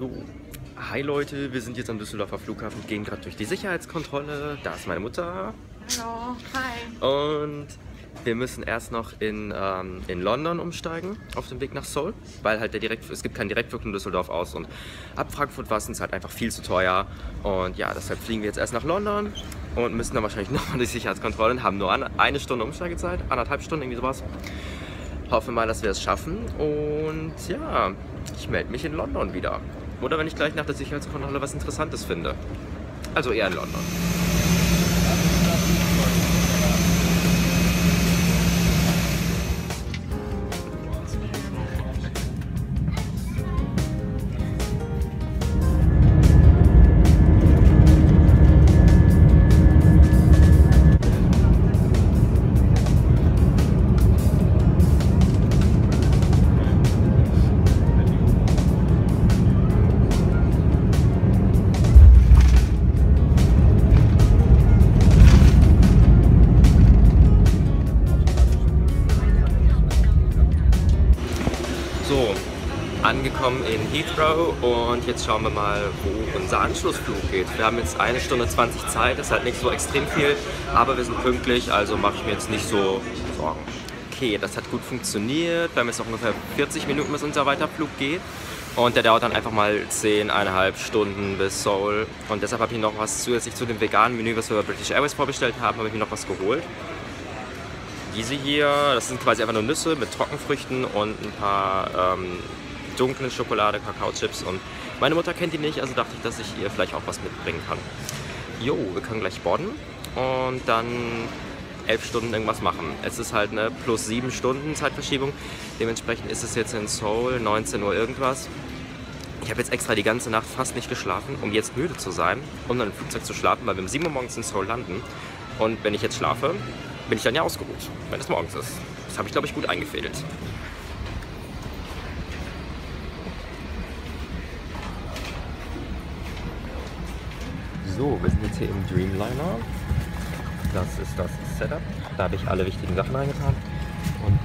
So, hi Leute, wir sind jetzt am Düsseldorfer Flughafen, gehen gerade durch die Sicherheitskontrolle. Da ist meine Mutter. Hallo, hi. Und wir müssen erst noch in London umsteigen, auf dem Weg nach Seoul, weil halt es gibt keinen Direktflug von Düsseldorf aus und ab Frankfurt war es uns halt einfach viel zu teuer. Und ja, deshalb fliegen wir jetzt erst nach London und müssen dann wahrscheinlich nochmal die Sicherheitskontrolle und haben nur eine Stunde Umsteigezeit, anderthalb Stunden, irgendwie sowas. Hoffen mal, dass wir es schaffen und ja, ich melde mich in London wieder. Oder wenn ich gleich nach der Sicherheitskontrolle was Interessantes finde. Also eher in London. Angekommen in Heathrow und jetzt schauen wir mal, wo unser Anschlussflug geht. Wir haben jetzt 1 Stunde 20 Zeit, ist halt nicht so extrem viel, aber wir sind pünktlich, also mache ich mir jetzt nicht so Sorgen. Okay, das hat gut funktioniert, wir haben jetzt noch ungefähr 40 Minuten, bis unser Weiterflug geht und der dauert dann einfach mal 10,5 Stunden bis Seoul und deshalb habe ich noch was zusätzlich zu dem veganen Menü, was wir bei British Airways vorbestellt haben, habe ich mir noch was geholt. Diese hier, das sind quasi einfach nur Nüsse mit Trockenfrüchten und ein paar dunkle Schokolade, Kakaochips und meine Mutter kennt die nicht, also dachte ich, dass ich ihr vielleicht auch was mitbringen kann. Jo, wir können gleich boarden und dann 11 Stunden irgendwas machen. Es ist halt eine plus 7 Stunden Zeitverschiebung, dementsprechend ist es jetzt in Seoul 19 Uhr irgendwas. Ich habe jetzt extra die ganze Nacht fast nicht geschlafen, um jetzt müde zu sein, um dann im Flugzeug zu schlafen, weil wir um 7 Uhr morgens in Seoul landen und wenn ich jetzt schlafe, bin ich dann ja ausgeruht, wenn es morgens ist. Das habe ich, glaube ich, gut eingefädelt. So, wir sind jetzt hier im Dreamliner. Das ist das Setup. Da habe ich alle wichtigen Sachen reingetan. Und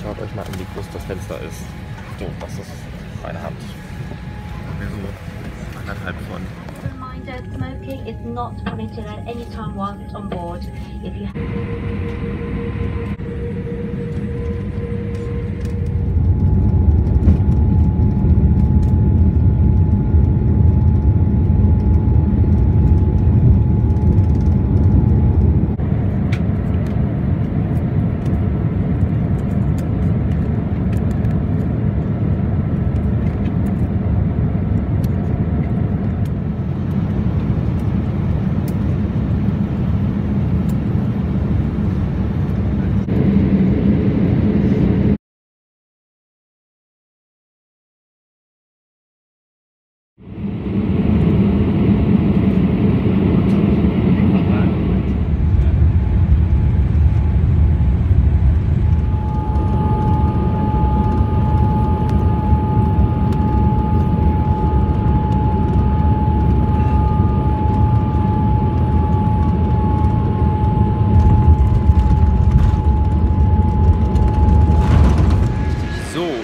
schaut euch mal an, wie groß das Fenster ist. So, das ist meine Hand. Wir sind nur 1,5 von. Reminder, smoking is not permitted at any time whilst on board. If you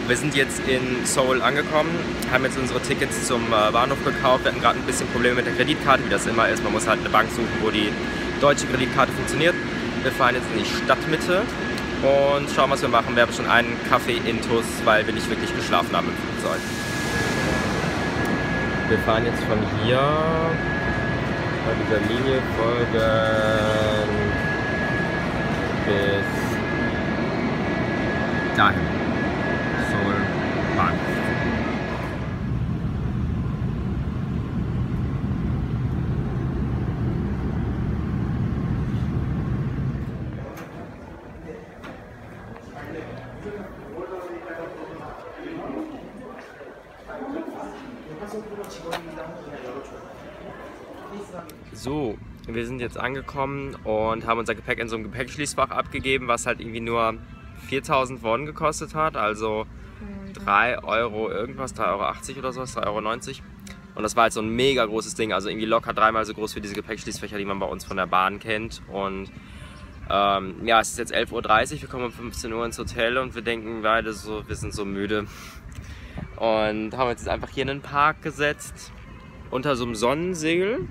Wir sind jetzt in Seoul angekommen, haben jetzt unsere Tickets zum Bahnhof gekauft. Wir hatten gerade ein bisschen Probleme mit der Kreditkarte, wie das immer ist. Man muss halt eine Bank suchen, wo die deutsche Kreditkarte funktioniert. Wir fahren jetzt in die Stadtmitte und schauen, was wir machen. Wir haben schon einen Kaffee-Intus, weil wir nicht wirklich geschlafen haben im Flugzeug. Wir fahren jetzt von hier bei dieser Linie folgen bis dahin. So, wir sind jetzt angekommen und haben unser Gepäck in so einem Gepäckschließfach abgegeben, was halt irgendwie nur 4.000 Won gekostet hat, also 3 Euro irgendwas, 3,80 € oder sowas, 3,90 € und das war halt so ein mega großes Ding, also irgendwie locker dreimal so groß wie diese Gepäckschließfächer, die man bei uns von der Bahn kennt und ja, es ist jetzt 11:30 Uhr, wir kommen um 15 Uhr ins Hotel und wir denken beide so, wir sind so müde, Und haben jetzt einfach hier in den Park gesetzt, unter so einem Sonnensegel.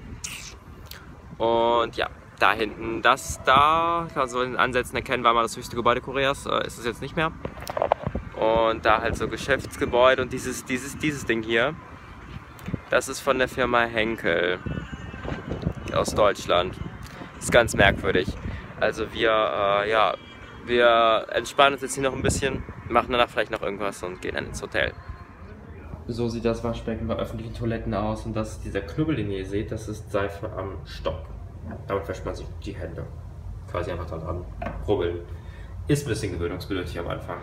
Und ja, da hinten, das da, kann man so in den Ansätzen erkennen, war mal das höchste Gebäude Koreas, ist es jetzt nicht mehr. Und da halt so Geschäftsgebäude und dieses Ding hier, das ist von der Firma Henkel aus Deutschland. Ist ganz merkwürdig. Also wir, ja, wir entspannen uns jetzt hier noch ein bisschen, machen danach vielleicht noch irgendwas und gehen dann ins Hotel. So sieht das Waschbecken bei öffentlichen Toiletten aus und das, dieser Knubbel, den ihr seht, das ist Seife am Stock. Damit wäscht man sich die Hände. Quasi einfach daran rubbeln. Ist ein bisschen gewöhnungsbedürftig am Anfang.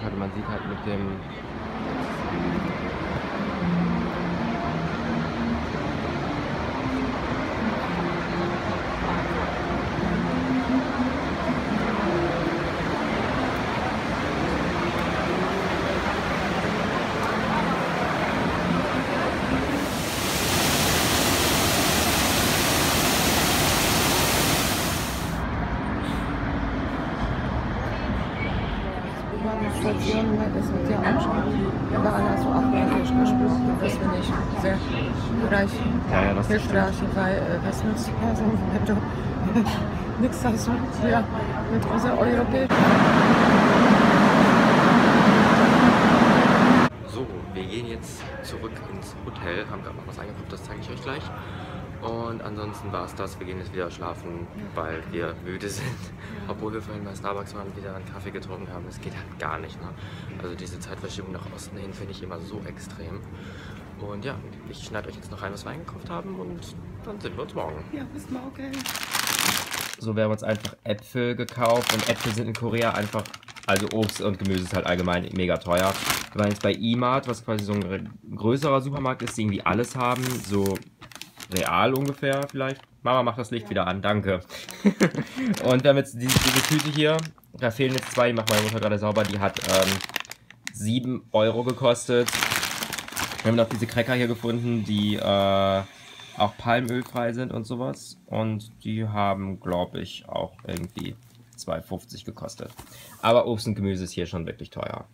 Schade, man sieht halt mit dem... Das wird sehr anstrengend. Wir waren also auch wirklich gesprochen, dass wir nicht sehr hilfreich sprachen, weil was nützt die Person, wenn du nichts hast mit unserer Europäer. So, wir gehen jetzt zurück ins Hotel, haben gerade noch was eingekauft, das zeige ich euch gleich. Und ansonsten war es das, wir gehen jetzt wieder schlafen, weil wir müde sind. Obwohl wir vorhin bei Starbucks waren, wieder einen Kaffee getrunken haben, das geht halt gar nicht, ne? Also diese Zeitverschiebung nach Osten hin finde ich immer so extrem. Und ja, ich schneide euch jetzt noch rein, was wir eingekauft haben und dann sehen wir uns morgen. Ja, bis morgen. So, wir haben uns einfach Äpfel gekauft und Äpfel sind in Korea einfach, also Obst und Gemüse ist halt allgemein mega teuer. Wir waren jetzt bei E-Mart, was quasi so ein größerer Supermarkt ist, die irgendwie alles haben, so... real ungefähr vielleicht. Mama, macht das Licht wieder an, danke. Und wir haben jetzt diese Tüte hier, da fehlen jetzt zwei, die macht meine Mutter gerade sauber, die hat 7 € gekostet. Wir haben noch diese Cracker hier gefunden, die auch palmölfrei sind und sowas. Und die haben, glaube ich, auch irgendwie 2,50 gekostet. Aber Obst und Gemüse ist hier schon wirklich teuer.